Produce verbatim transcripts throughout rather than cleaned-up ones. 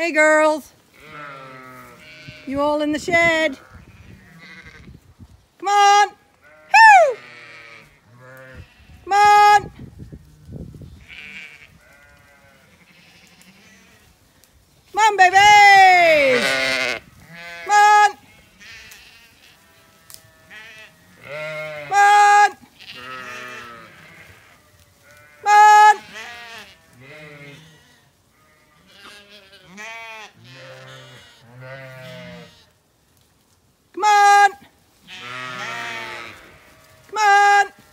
Hey girls, you all in the shed? Come on, woo! Come on. Come on, babies. Come on. Come on. Come on. Come on. Come on.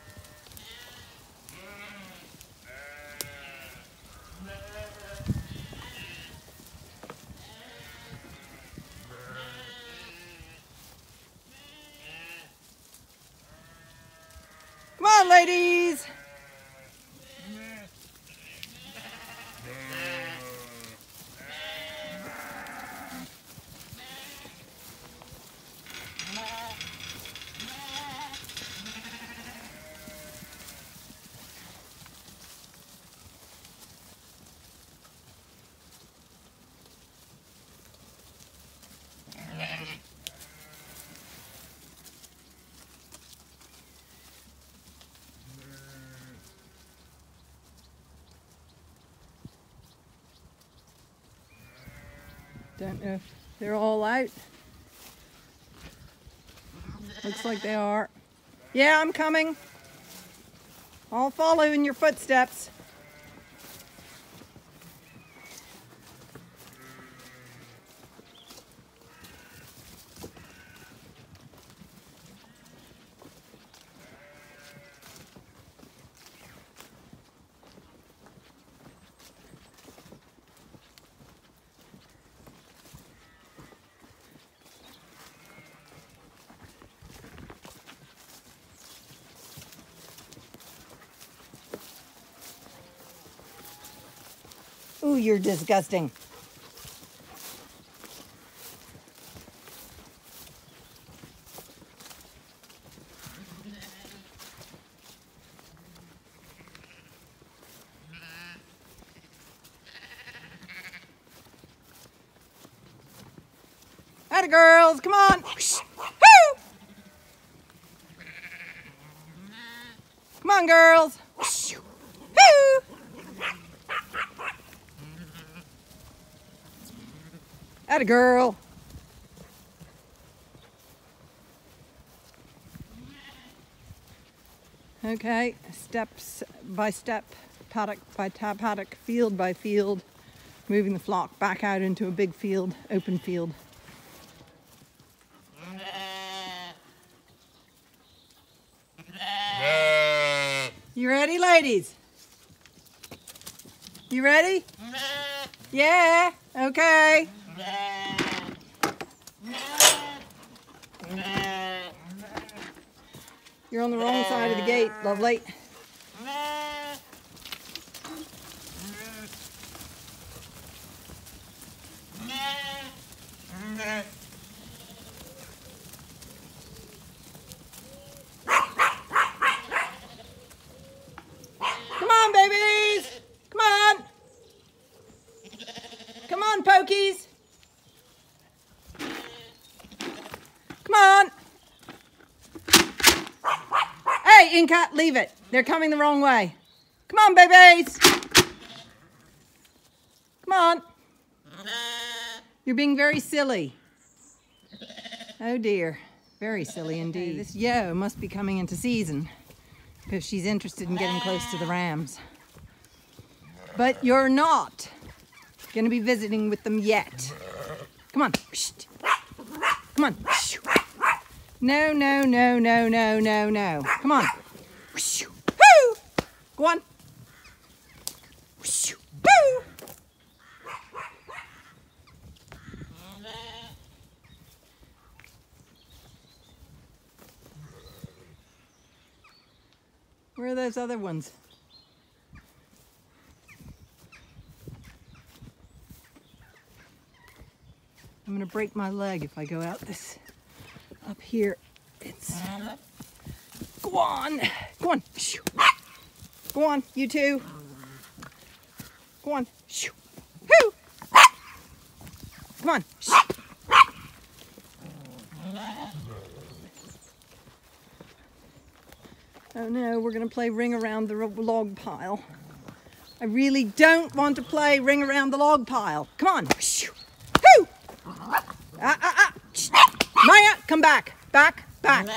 Come on, ladies. Don't know if they're all out. Looks like they are. Yeah, I'm coming. I'll follow in your footsteps. Ooh, you're disgusting. Atta girls, come on. Woo! Come on, girls. Atta girl. Okay, steps by step, paddock by paddock, field by field, moving the flock back out into a big field, open field. You ready, ladies? You ready? Yeah, okay. You're on the wrong side of the gate, lovely. Come on, babies! Come on! Come on, pokies! Come on. Hey, Inca, leave it. They're coming the wrong way. Come on, babies. Come on. You're being very silly. Oh, dear. Very silly indeed. This yo must be coming into season because she's interested in getting close to the rams. But you're not going to be visiting with them yet. Come on. Come on. No, no, no, no, no, no, no. Come on. Woo! Go on. Woo! Where are those other ones? I'm going to break my leg if I go out this. Up here, it's, go on, go on, go on, you two, go on, woo, Come on. Oh no, we're going to play ring around the log pile. I really don't want to play ring around the log pile. Come on. Hoo! Ah, ah, ah. Maya, come back. Back, back,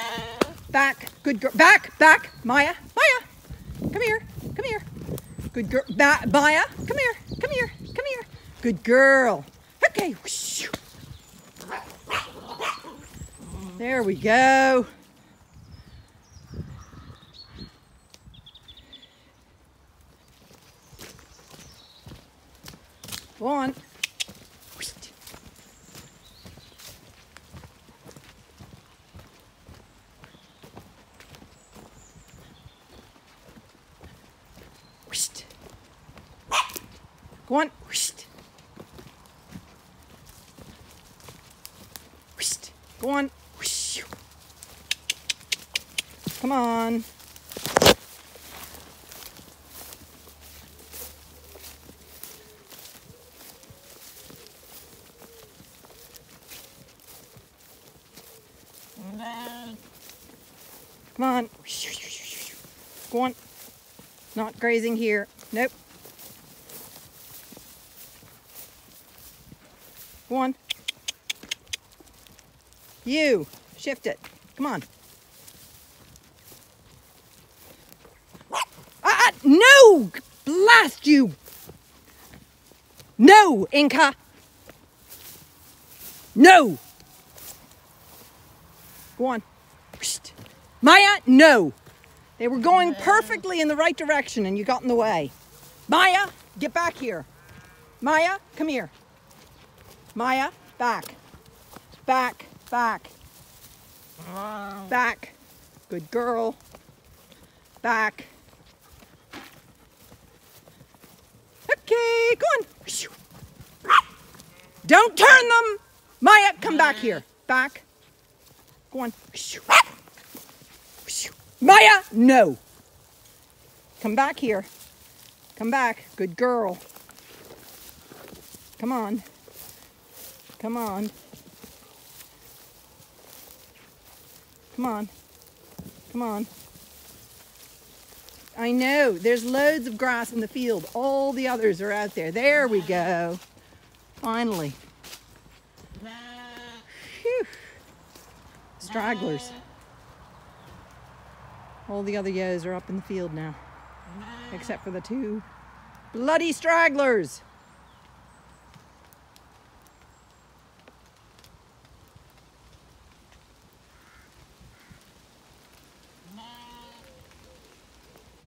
back. Good girl. Back, back. Maya, Maya. Come here, come here. Good girl. Ba Maya, come here, come here, come here. Good girl. Okay. There we go. Go on. Go on. Go on. Come on. Come on. Go on. Not grazing here. Nope. Go on. You. Shift it. Come on. Ah, ah, no! Blast you! No, Inca! No! Go on. Maya, no! They were going perfectly in the right direction and you got in the way. Maya, get back here. Maya, come here. Maya, back. Back, back. Back. Good girl. Back. Okay, go on. Don't turn them! Maya, come back here. Back. Go on. Maya, no. Come back here. Come back. Good girl. Come on. Come on. Come on. Come on. I know. There's loads of grass in the field. All the others are out there. There we go. Finally. Phew. Stragglers. All the other yos are up in the field now, except for the two bloody stragglers.